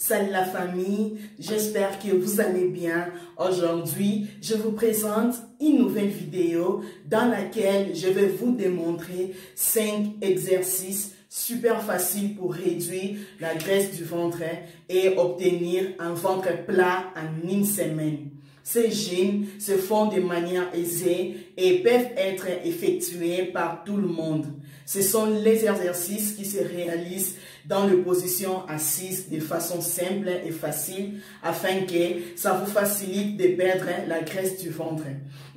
Salut la famille, j'espère que vous allez bien. Aujourd'hui, je vous présente une nouvelle vidéo dans laquelle je vais vous démontrer 5 exercices super faciles pour réduire la graisse du ventre et obtenir un ventre plat en une semaine. Ces gyms se font de manière aisée et peuvent être effectués par tout le monde. Ce sont les exercices qui se réalisent dans les positions assises de façon simple et facile afin que ça vous facilite de perdre la graisse du ventre.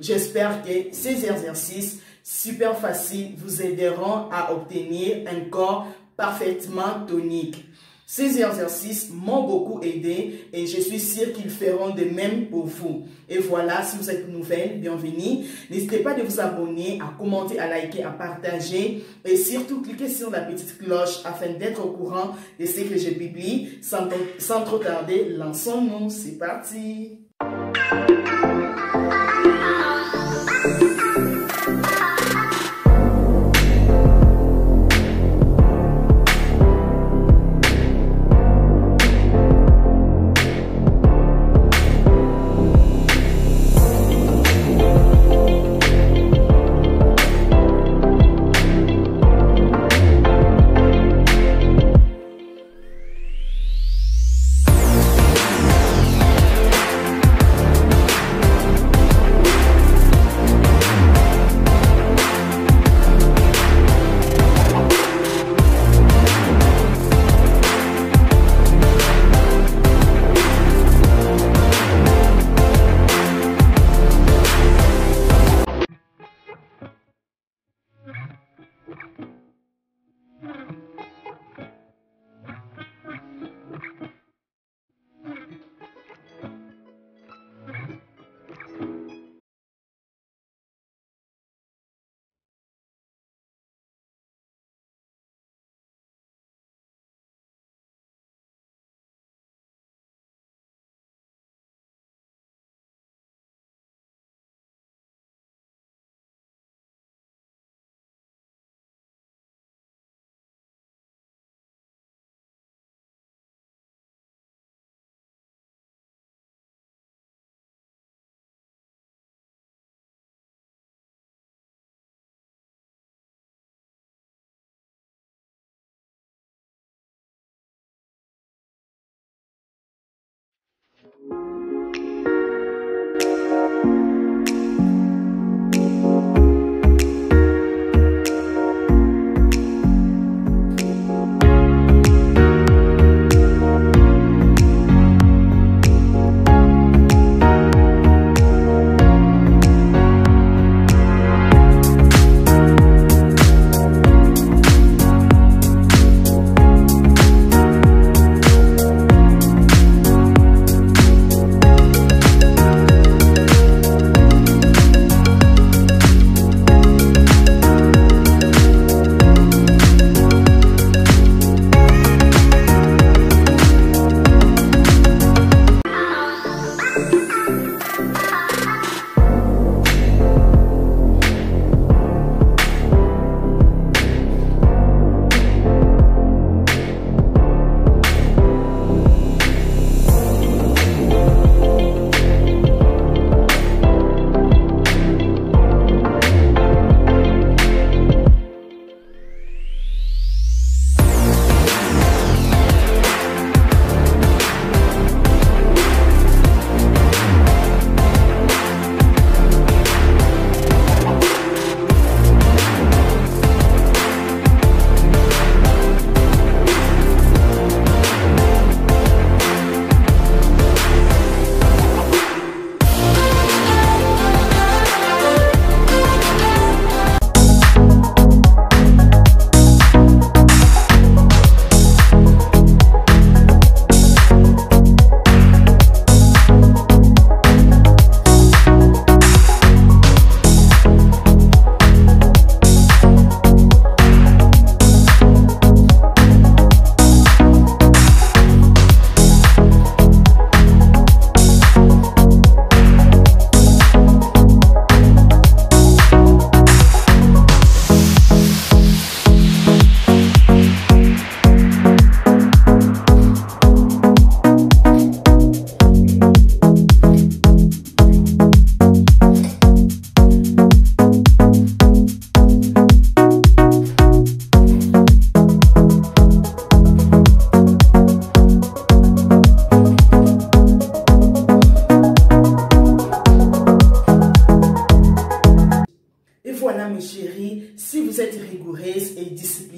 J'espère que ces exercices super faciles vous aideront à obtenir un corps parfaitement tonique. Ces exercices m'ont beaucoup aidé et je suis sûre qu'ils feront de même pour vous. Et voilà, si vous êtes nouvelle, bienvenue. N'hésitez pas de vous abonner, à commenter, à liker, à partager et surtout cliquez sur la petite cloche afin d'être au courant de ce que je publie. Sans trop tarder, lançons-nous, c'est parti!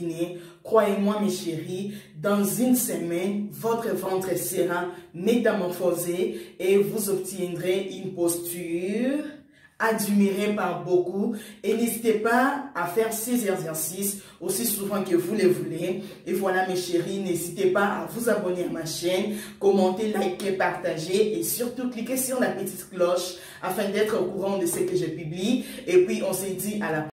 dîner. Croyez-moi mes chéris, dans une semaine, votre ventre sera métamorphosé et vous obtiendrez une posture admirée par beaucoup. Et n'hésitez pas à faire ces exercices aussi souvent que vous les voulez. Et voilà mes chéris, n'hésitez pas à vous abonner à ma chaîne, commenter, liker, partager et surtout cliquer sur la petite cloche afin d'être au courant de ce que je publie. Et puis on se dit à la prochaine.